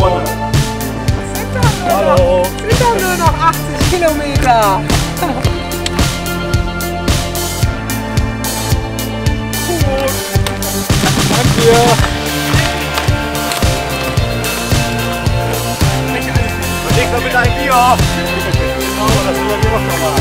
Jawohl. Hallo. Es sind doch nur noch 80 Kilometer. Gut. Danke. Ich damit ein Bier auf. Das übernehmen wir nochmal.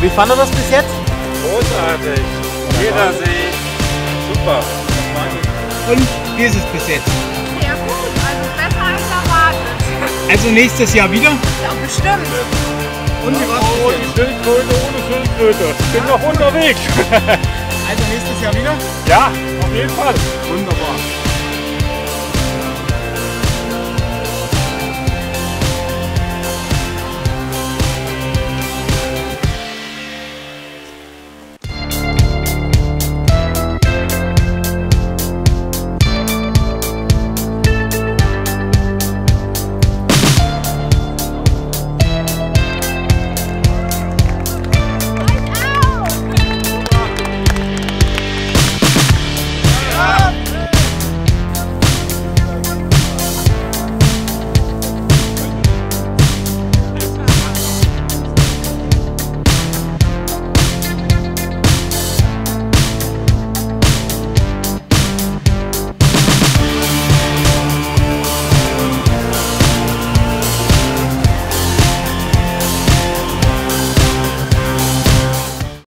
Wie fand ihr das bis jetzt? Großartig. Jeder See. Super. Und wie ist es bis jetzt? Sehr gut. Also besser als erwartet. Also nächstes Jahr wieder? Ja, bestimmt. Und wie war's? Oh, die Schildkröte ohne Schildkröte. Ich bin noch unterwegs. Also nächstes Jahr wieder? Ja, auf jeden Fall. Wunderbar.